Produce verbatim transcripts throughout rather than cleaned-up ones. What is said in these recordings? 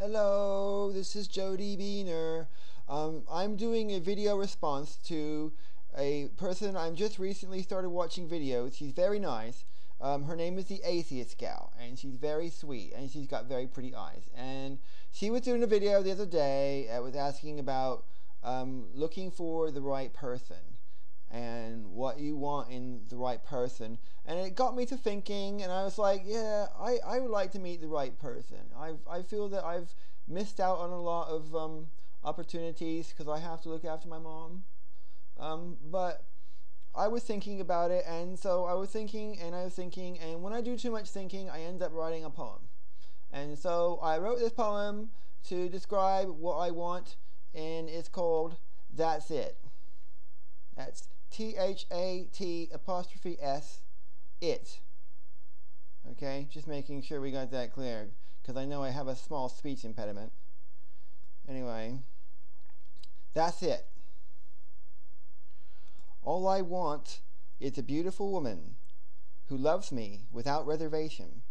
Hello, this is Jody Weiner. Um, I'm doing a video response to a person I've just recently started watching videos. She's very nice. Um, her name is The Atheist Gal, and she's very sweet, and she's got very pretty eyes. And she was doing a video the other day that was asking about um, looking for the right person and what you want in the right person. And it got me to thinking, and I was like, yeah, I, I would like to meet the right person. I've, I feel that I've missed out on a lot of um, opportunities because I have to look after my mom. Um, but I was thinking about it, and so I was thinking, and I was thinking, and when I do too much thinking, I end up writing a poem. And so I wrote this poem to describe what I want, and it's called That's It. That's T H A T apostrophe S, it. Okay, just making sure we got that clear, because I know I have a small speech impediment. Anyway, that's it. All I want is a beautiful woman who loves me without reservation,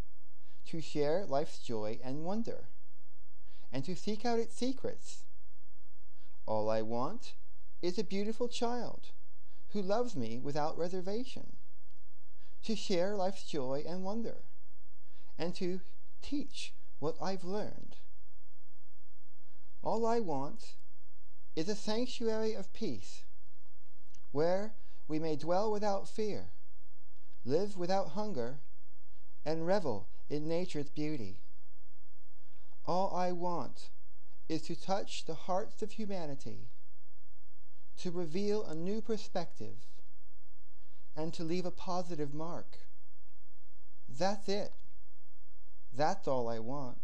to share life's joy and wonder, and to seek out its secrets. All I want is a beautiful child who loves me without reservation, to share life's joy and wonder, and to teach what I've learned. All I want is a sanctuary of peace, where we may dwell without fear, live without hunger, and revel in nature's beauty. All I want is to touch the hearts of humanity, to reveal a new perspective, and to leave a positive mark. That's it. That's all I want.